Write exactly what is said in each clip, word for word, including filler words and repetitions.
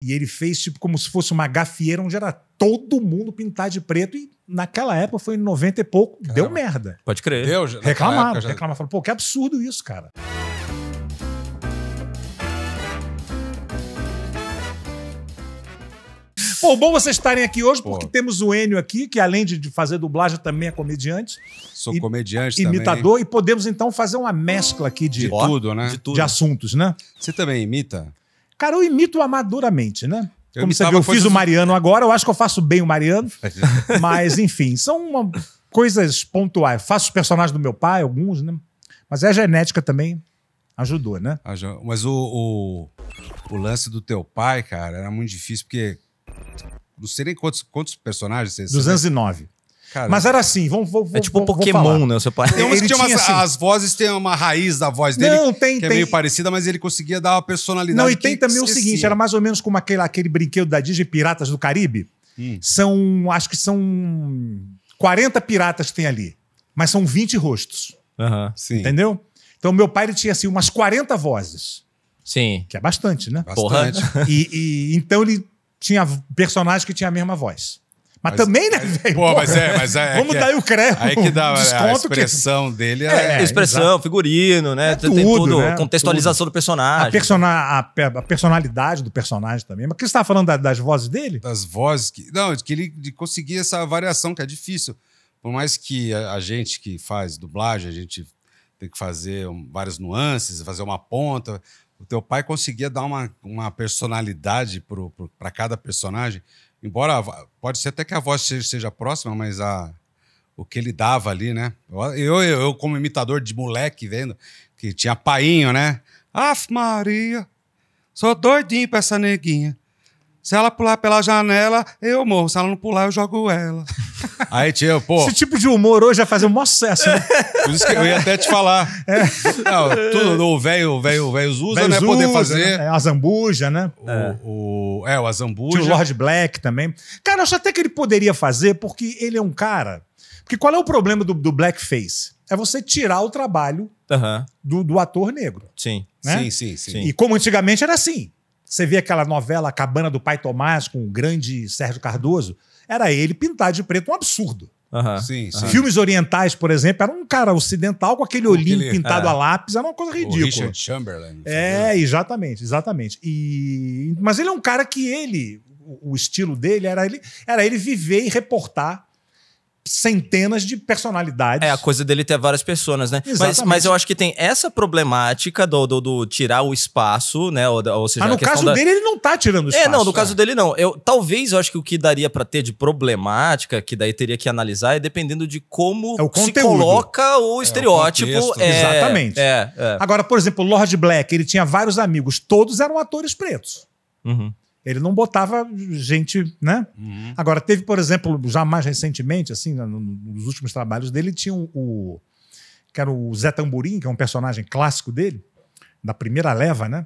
E ele fez tipo como se fosse uma gafieira onde era todo mundo pintar de preto. E naquela época, foi em noventa e pouco, caramba, deu merda. Pode crer. Deu, reclamaram, já... reclamaram. Falaram, pô, que absurdo isso, cara. Pô, bom vocês estarem aqui hoje, pô, porque temos o Enio aqui, que além de fazer dublagem, também é comediante. Sou e, comediante imitador, também. Imitador, e podemos então fazer uma mescla aqui de, de tudo, né? De, tudo. de assuntos, né? Você também imita? Cara, eu imito amadoramente, né? Eu Como você viu, eu fiz o Mariano agora, eu acho que eu faço bem o Mariano. Mas, enfim, são uma, coisas pontuais. Faço os personagens do meu pai, alguns, né? Mas a genética também ajudou, né? Mas o, o, o lance do teu pai, cara, era muito difícil, porque... Não sei nem quantos, quantos personagens vocês... duzentos e nove. Caramba. Mas era assim, vamos, vamos, é tipo um Pokémon, né, o seu pai? Tem uns que tinha umas, assim, as vozes têm uma raiz da voz dele, não, tem, que tem. é meio parecida, mas ele conseguia dar uma personalidade. Não, e tem também esquecia. o seguinte, era mais ou menos como aquele, aquele brinquedo da Disney, Piratas do Caribe. Hum. São, acho que são quarenta piratas que tem ali, mas são vinte rostos. Uhum. Sim. Entendeu? Então meu pai ele tinha assim umas quarenta vozes. Sim. Que é bastante, né? Bastante. Porra. E, e então ele tinha personagens que tinha a mesma voz. Mas, mas também, né, velho? Pô, mas é, mas é. Vamos é, dar aí o crédito. Aí que dá a expressão que... dele. É, é expressão, exato. figurino, né? É tudo, tem tudo, né? Contextualização tudo. do personagem. A, persona a personalidade do personagem também. Mas o que você estava falando da, das vozes dele? Das vozes. Que, não, que ele de conseguir essa variação, que é difícil. Por mais que a, a gente que faz dublagem, a gente tem que fazer um, várias nuances, fazer uma ponta. O teu pai conseguia dar uma, uma personalidade para cada personagem. Embora, pode ser até que a voz seja próxima, mas a, o que ele dava ali, né? Eu, eu, eu como imitador de moleque, vendo, que tinha painho, né? Aff, Maria, sou doidinho pra essa neguinha. Se ela pular pela janela, eu morro. Se ela não pular, eu jogo ela. Aí, tio, pô... Esse tipo de humor hoje vai fazer um maior sucesso, né? Por isso que eu ia até te falar. É. Não, tudo, o velho Zuzu, né? Zuza, poder fazer... Né? A Zambuja, né? É, o, o, é, o a Zambuja. Tio Lord Black também. Cara, eu acho até que ele poderia fazer, porque ele é um cara... Porque qual é o problema do, do blackface? É você tirar o trabalho uh-huh. do, do ator negro. Sim. Né? Sim, sim, sim. E como antigamente era assim. Você vê aquela novela A Cabana do Pai Tomás com o grande Sérgio Cardoso, era ele pintar de preto, um absurdo. Uhum. Sim, sim. Filmes orientais, por exemplo, era um cara ocidental com aquele olhinho aquele, pintado é. a lápis, era uma coisa ridícula. O Richard Chamberlain. É, é, exatamente, exatamente. E... Mas ele é um cara que ele, o estilo dele era ele, era ele viver e reportar centenas de personalidades. É, a coisa dele ter várias pessoas, né? Mas, mas eu acho que tem essa problemática do, do, do tirar o espaço, né? Ou, ou seja, mas no caso da... dele, ele não tá tirando o espaço. É, não, no é. caso dele, não. Eu, talvez, eu acho que o que daria pra ter de problemática, que daí teria que analisar, é dependendo de como é se coloca o estereótipo. É, o é, Exatamente. É, é. Agora, por exemplo, o Lord Black, ele tinha vários amigos, todos eram atores pretos. Uhum. Ele não botava gente, né? Uhum. Agora, teve, por exemplo, já mais recentemente, assim, nos últimos trabalhos dele, tinha o, o... que era o Zé Tamburim, que é um personagem clássico dele, da primeira leva, né?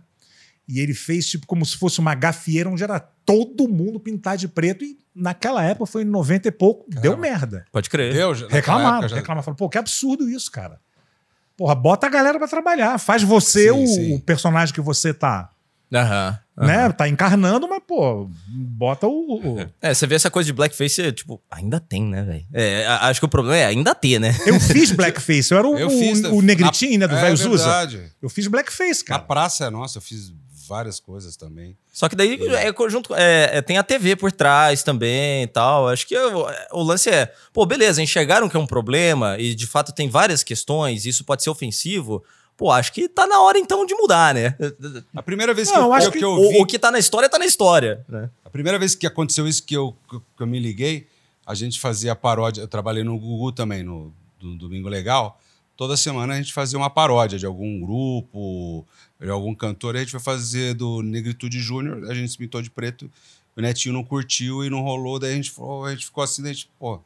E ele fez, tipo, como se fosse uma gafieira onde era todo mundo pintar de preto. E naquela época, foi em noventa e pouco, caramba, deu merda. Pode crer. Deu, reclamaram, já... reclamaram. Falaram, pô, que absurdo isso, cara. Porra, bota a galera pra trabalhar. Faz você sim, o, sim. o personagem que você tá... Aham. Uhum. Né? Tá encarnando, mas, pô, bota o... o... É, você vê essa coisa de blackface, tipo, ainda tem, né, velho? É, acho que o problema é ainda ter, né? Eu fiz blackface, eu era o, eu fiz, o, o Negritude, né, do é, velho Zuza. Eu fiz blackface, cara. A Praça é Nossa, eu fiz várias coisas também. Só que daí é, é junto, é, é, tem a T V por trás também e tal. Acho que eu, o lance é, pô, beleza, enxergaram que é um problema e, de fato, tem várias questões, isso pode ser ofensivo... Pô, acho que tá na hora, então, de mudar, né? A primeira vez que, não, eu, acho que, que eu vi... O, o que tá na história, tá na história. Né? A primeira vez que aconteceu isso, que eu, que eu me liguei, a gente fazia paródia... Eu trabalhei no Gugu também, no, no Domingo Legal. Toda semana a gente fazia uma paródia de algum grupo, de algum cantor. A gente foi fazer do Negritude Júnior, a gente se pintou de preto. O Netinho não curtiu e não rolou. Daí a gente, falou, a gente ficou assim, daí a gente... Pô,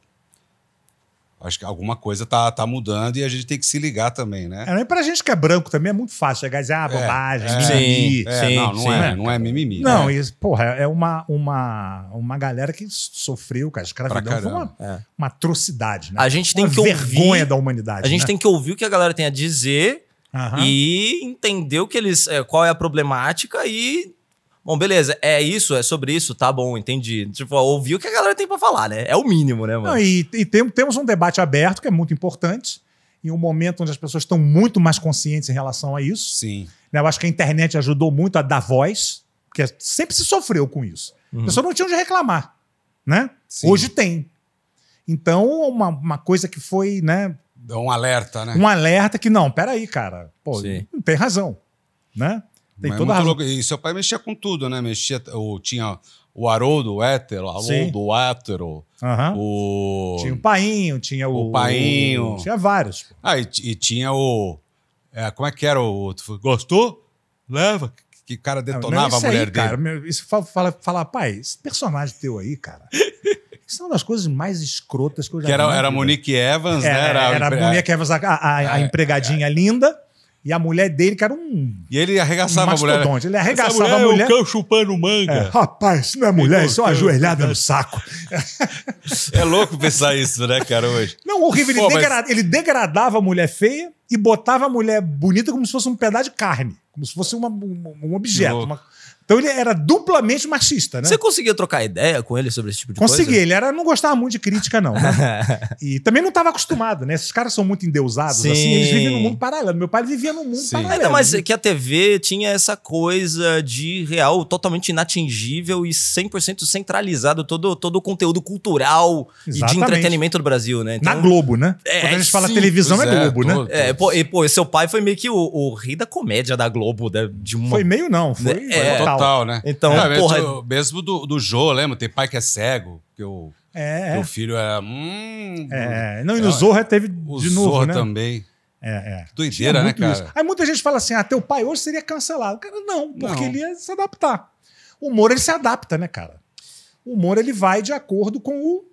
acho que alguma coisa tá, tá mudando e a gente tem que se ligar também, né? É, pra gente que é branco também é muito fácil chegar e dizer, ah, bobagem, é, mimimi. É, sim, é, não, não, sim, é, né? não é mimimi. Não, né? Isso, porra, é uma, uma, uma galera que sofreu, cara. Escravidão foi uma, é. uma atrocidade, né? A gente tem uma que vergonha ouvir, da humanidade. A gente né? tem que ouvir o que a galera tem a dizer uhum. e entender o que eles, qual é a problemática e Bom, beleza, é isso, é sobre isso, tá bom, entendi. Tipo, ouvir o que a galera tem pra falar, né? É o mínimo, né, mano? Não, e e tem, temos um debate aberto que é muito importante, em um momento onde as pessoas estão muito mais conscientes em relação a isso. Sim. Né, eu acho que a internet ajudou muito a dar voz, porque sempre se sofreu com isso. Uhum. A pessoa não tinha onde reclamar, né? Sim. Hoje tem. Então, uma, uma coisa que foi, né? Um alerta, né? Um alerta que, não, peraí, cara. Pô, sim, não tem razão, né? Tem mas toda é razão. Louco. E seu pai mexia com tudo, né? Mexia, ou tinha o Haroldo, o hétero, Haroldo, o hétero. Uhum. O... Tinha o Painho, tinha o... O Painho. O... Tinha vários. Ah, e, e tinha o... É, como é que era o... Gostou? Leva... Que o cara detonava não, a mulher aí, dele. Cara, isso fala, fala, fala, pai, esse personagem teu aí, cara, isso é uma das coisas mais escrotas que eu já vi. Era, era a Monique Evans, é, né? Era, era a empre... Monique Evans, a, a, a é, empregadinha é, é. linda, e a mulher dele, que era um... E ele arregaçava um a mulher. Né? Ele arregaçava mulher a mulher. É o cão chupando manga. É, rapaz, isso não é mulher, isso é uma ajoelhada no saco. É louco pensar isso, né, cara, hoje? Não, horrível. Pô, ele, mas... degra... ele degradava a mulher feia e botava a mulher bonita como se fosse um pedaço de carne. Como se fosse uma, uma, um objeto. Uma... Então ele era duplamente machista, né? Você conseguia trocar ideia com ele sobre esse tipo de Consegui. coisa? Consegui. Ele era, não gostava muito de crítica, não. Né? E também não estava acostumado, né? Esses caras são muito endeusados, sim, assim. Eles vivem num mundo paralelo. Meu pai vivia num mundo sim. paralelo. Ainda mais que a T V tinha essa coisa de real totalmente inatingível e cem por cento centralizado todo, todo o conteúdo cultural exatamente. E de entretenimento do Brasil, né? Então, na Globo, né? É, quando a gente sim, fala televisão, é Globo, é, né? É, pô, e pô, seu pai foi meio que o, o rei da comédia da Globo. De uma... Foi meio não, foi é, total. total, né? Então, é, mesmo, porra... mesmo do, do Jô, lembra? Tem pai que é cego, que o é, teu filho é... Hum, é. Não, e no é, Zorro teve o de novo, Zorro né? também. É, é. Doideira, né, cara? Isso. Aí muita gente fala assim, ah, teu pai hoje seria cancelado. Cara, não, porque não. ele ia se adaptar. O humor, ele se adapta, né, cara? O humor, ele vai de acordo com o...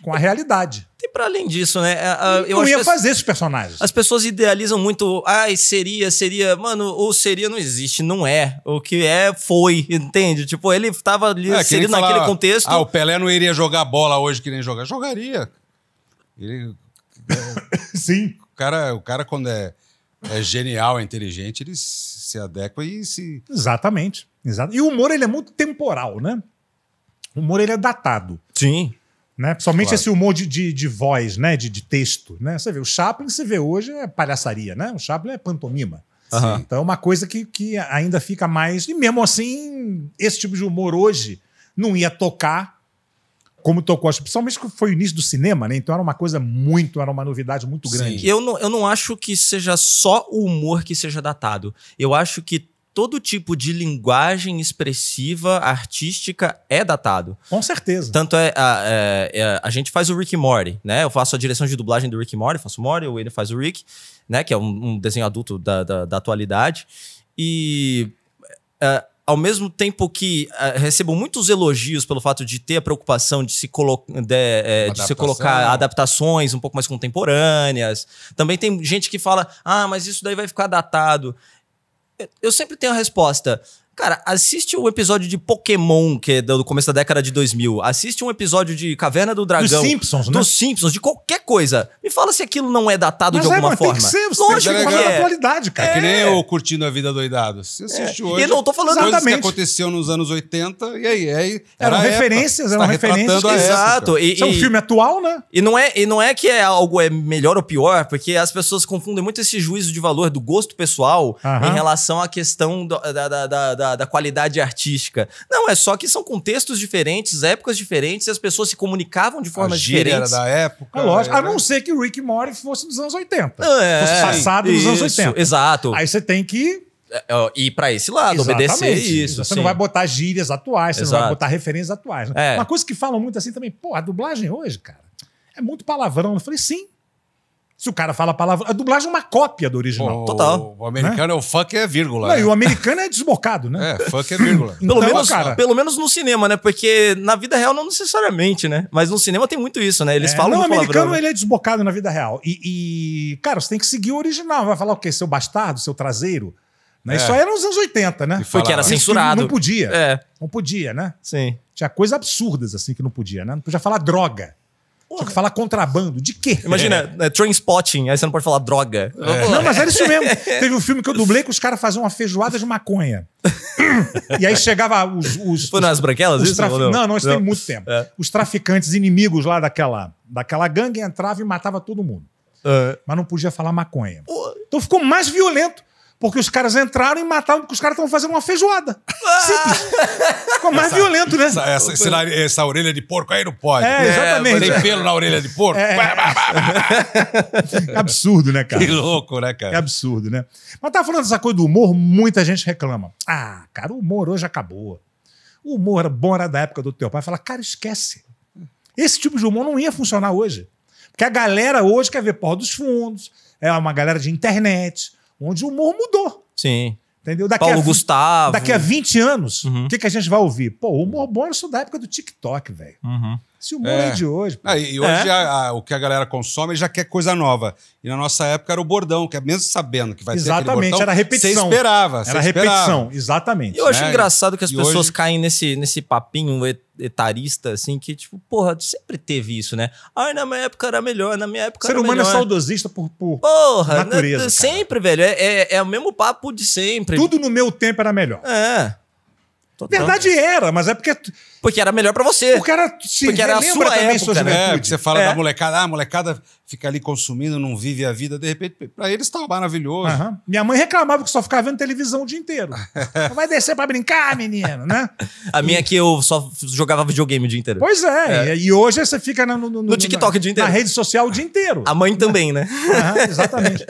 com a realidade. E para além disso, né? Eu não acho ia que fazer as, esses personagens. As pessoas idealizam muito. Ai, seria, seria... Mano, o seria não existe, não é. O que é, foi, entende? Tipo, ele tava ali, é, seria naquele falar, contexto... Ah, o Pelé não iria jogar bola hoje que nem jogar. Jogaria. Ele, sim. O cara, o cara quando é, é genial, é inteligente, ele se adequa e se... Exatamente. Exato. E o humor, ele é muito temporal, né? O humor, ele é datado. Sim. Né? Somente claro. Esse humor de, de, de voz, né? De, de texto. Né? Você vê, o Chaplin você vê hoje é palhaçaria, né? O Chaplin é pantomima. Uhum. Então é uma coisa que, que ainda fica mais. E mesmo assim, esse tipo de humor hoje não ia tocar como tocou, principalmente que foi o início do cinema, né? Então era uma coisa muito, era uma novidade muito grande. Sim. Eu não, eu não acho que seja só o humor que seja datado. Eu acho que todo tipo de linguagem expressiva, artística, é datado. Com certeza. Tanto é... A, é, a gente faz o Rick and Morty, né? Eu faço a direção de dublagem do Rick and Morty, faço o Morty, o Ian faz o Rick, né? Que é um, um desenho adulto da, da, da atualidade. E... Uh, ao mesmo tempo que uh, recebo muitos elogios pelo fato de ter a preocupação de se, colo de, é, de se colocar adaptações um pouco mais contemporâneas. Também tem gente que fala... Ah, mas isso daí vai ficar datado... Eu sempre tenho a resposta. Cara, assiste um episódio de Pokémon, que é do começo da década de dois mil. Assiste um episódio de Caverna do Dragão. Dos Simpsons, né? Dos Simpsons, de qualquer coisa. Me fala se aquilo não é datado mas de alguma é, mas forma. Mas tem que ser, você lógico, tem que é. atualidade, cara. É que nem eu Curtindo a Vida Doidado. Você assiste é. hoje. E não tô falando coisas que aconteceu nos anos oitenta, e aí? E aí era eram referências, eram tá referências. Exato. E, Isso e, é um filme atual, né? E não é, e não é que é algo é melhor ou pior, porque as pessoas confundem muito esse juízo de valor do gosto pessoal uh-huh. em relação à questão do, da... da, da Da, da qualidade artística. Não, é só que são contextos diferentes, épocas diferentes, e as pessoas se comunicavam de formas diferentes. A gíria era da época. É lógico, era... a não ser que o Rick and Morty fosse dos anos oitenta. É, fosse passado dos anos oitenta. Exato. Aí você tem que... ir pra esse lado, exatamente, obedecer isso. Você sim. não vai botar gírias atuais, você exato. não vai botar referências atuais. Né? É. Uma coisa que falam muito assim também, pô, a dublagem hoje, cara, é muito palavrão. Eu falei, sim. Se o cara fala palavrão... A dublagem é uma cópia do original. O, total. O americano né? é o fuck é vírgula. Não, é. E o americano é desbocado, né? É, fuck é vírgula. Então, pelo, menos, cara... pelo menos no cinema, né? Porque na vida real não necessariamente, né? Mas no cinema tem muito isso, né? Eles é, falam não, o americano palavrão, ele é desbocado na vida real. E, e, cara, você tem que seguir o original. Vai falar o quê? Seu bastardo, seu traseiro. Né? É. Isso aí era nos anos oitenta, né? Foi que era censurado. Não podia. É. Não podia, né? Sim. Tinha coisas absurdas assim que não podia, né? Não podia falar droga. Tinha que falar contrabando. De quê? Imagina, é. Train Spotting, aí você não pode falar droga. É. Não, mas era isso mesmo. Teve um filme que eu dublei que os caras faziam uma feijoada de maconha. E aí chegava os... os Foi nas Branquelas isso? Traf... Não, não, não, isso não. tem muito tempo. É. Os traficantes inimigos lá daquela, daquela gangue entravam e matava todo mundo. É. Mas não podia falar maconha. Pô. Então ficou mais violento. Porque os caras entraram e mataram, porque os caras estavam fazendo uma feijoada. Simples. Ficou mais essa, violento, né? Essa, essa, essa, essa orelha de porco aí não pode. É, exatamente. Tem pelo na orelha de porco. É. É absurdo, né, cara? Que louco, né, cara? É absurdo, né? Mas tava falando dessa coisa do humor, muita gente reclama. Ah, cara, o humor hoje acabou. O humor bom era da época do teu pai. Fala, cara, esquece. Esse tipo de humor não ia funcionar hoje. Porque a galera hoje quer ver Porra dos Fundos, é uma galera de internet... onde o humor mudou. Sim. Entendeu? Daqui Paulo a, Gustavo. Daqui a vinte anos, o uhum. que, que a gente vai ouvir? Pô, o humor bom era só da época do TikTok, velho. Uhum. Esse humor é, é de hoje. Ah, e hoje é. a, a, o que a galera consome já quer coisa nova. E na nossa época era o bordão, que mesmo sabendo que vai exatamente, ter aquele bordão, era repetição. Você esperava. Era você repetição, esperava. Exatamente. E eu acho é. engraçado que as e pessoas hoje... caem nesse, nesse papinho etarista, assim, que tipo, porra, sempre teve isso, né? Ai, na minha época era melhor, na minha época era melhor. O ser humano é saudosista por, por porra, natureza. Na, sempre, velho. É, é, é o mesmo papo de sempre. Tudo no meu tempo era melhor. É. Verdade era, mas é porque... Porque era melhor pra você. Porque era, se porque era a sua também época, sua né? Você fala é. da molecada, ah, a molecada fica ali consumindo, não vive a vida. De repente, pra eles tá maravilhoso. Uhum. Minha mãe reclamava que só ficava vendo televisão o dia inteiro. Vai descer pra brincar, menino, né? A minha é que eu só jogava videogame o dia inteiro. Pois é. é. E hoje você fica no, no, no, no TikTok na, o dia inteiro. Na rede social o dia inteiro. A mãe também, né? Uhum, exatamente.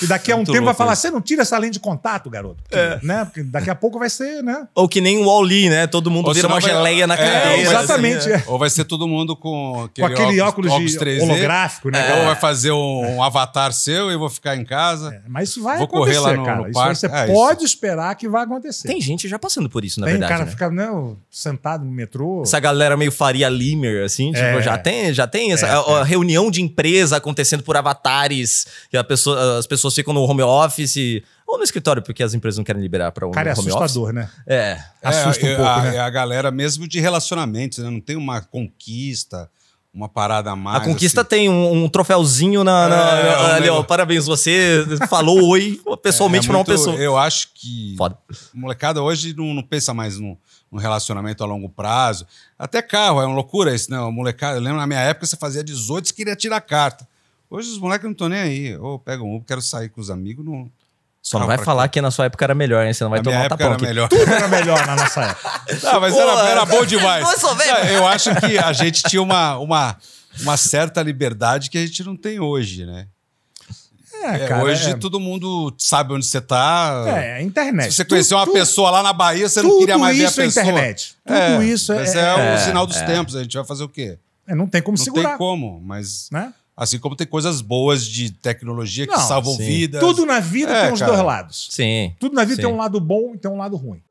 E daqui a um Muito tempo louco. vai falar, você não tira essa lente de contato, garoto. Porque, é. né? Porque daqui a pouco vai ser, né? Ou que nem o Wall-E, né? Todo mundo Ou vira uma vai... geleia na é, cadeia. Exatamente. Assim, é. Ou vai ser todo mundo com aquele, com aquele óculos, óculos de três D, holográfico, né? É. Ou vai fazer um é. avatar seu e vou ficar em casa. É. Mas isso vai vou acontecer, correr lá no, cara. No parque. Isso você é, pode isso. esperar que vai acontecer. Tem gente já passando por isso, na tem, verdade. Tem, cara, né? fica né, sentado no metrô. Essa galera meio Faria Limer, assim. É. Tipo, já tem, já tem essa é. reunião de empresa acontecendo por avatares. Que a pessoa, as pessoas ficam no home office ou no escritório, porque as empresas não querem liberar para o home office. Cara, é assustador, né? É, assusta um pouco, né? É a galera mesmo de relacionamentos, né? Não tem uma conquista, uma parada a mais. A conquista assim. tem um, um troféuzinho na... na é, ali, meu... ó, parabéns, você falou oi pessoalmente é, é para uma pessoa. Eu acho que Foda. a molecada hoje não, não pensa mais no... um relacionamento a longo prazo. Até carro, é uma loucura isso, né? O molecada, eu lembro na minha época, você fazia dezoito, você queria tirar carta. Hoje os moleques não estão nem aí. Ou pegam um Uber, quero sair com os amigos. Não... Só não vai falar cá. que na sua época era melhor, hein? Você não vai a tomar um tapão. Tudo era melhor na nossa época. Não, mas Pô, era, era bom demais. Não, eu acho que a gente tinha uma, uma, uma certa liberdade que a gente não tem hoje, né? É, cara, é, hoje é... todo mundo sabe onde você tá. É, a internet. Se você conhecer uma tu, pessoa lá na Bahia, você não queria mais ver a pessoa. Tudo isso é internet. Tudo é, isso é... Mas é, é, é o sinal dos é. tempos. A gente vai fazer o quê? É, não tem como não segurar. Não tem como, mas... Né? Assim como tem coisas boas de tecnologia que não, salvam sim. vidas. Tudo na vida é, tem os cara. dois lados. Sim. Tudo na vida sim. tem um lado bom e tem um lado ruim.